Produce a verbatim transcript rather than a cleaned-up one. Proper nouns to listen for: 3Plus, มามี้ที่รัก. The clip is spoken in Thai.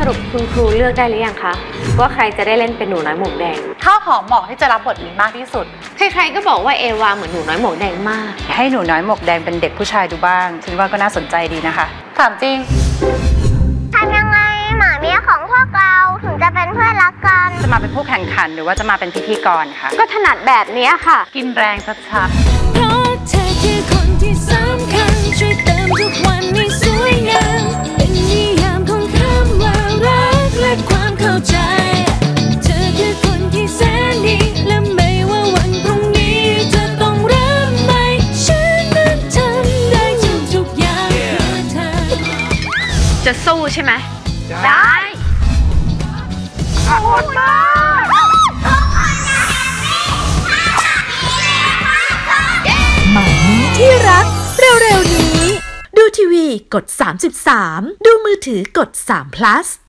สรุปคุณครูเลือกได้หรือยังคะว่าใครจะได้เล่นเป็นหนูน้อยหมวกแดงข้าวหอมเหมาะที่จะรับบทนี้มากที่สุดใครๆก็บอกว่าเอวาเหมือนหนูน้อยหมวกแดงมากให้หนูน้อยหมวกแดงเป็นเด็กผู้ชายดูบ้างฉันว่าก็น่าสนใจดีนะคะถามจริงทำยังไงหมาเมียของพวกเราถึงจะเป็นเพื่อนรักกันจะมาเป็นผู้แข่งขันหรือว่าจะมาเป็นพิธีกรค่ะก็ถนัดแบบนี้ค่ะกินแรงชัดๆเพราะเธอคือคนที่สำคัญช่วยเติมทุกวันให้สวยงามเป็นนิยามของคำว่ารักและความเข้าใจเธอคือคนที่แสนดีและไม่ว่าวันพรุ่งนี้เธอต้องรับไหมฉันนั้นทำได้ทุกอย่างเพื่อเธอจะสู้ใช่ไหมได้โหดมากหมามีที่รักเร็วๆนี้ดูทีวีกด สามสิบสาม ดูมือถือกด สาม พลัส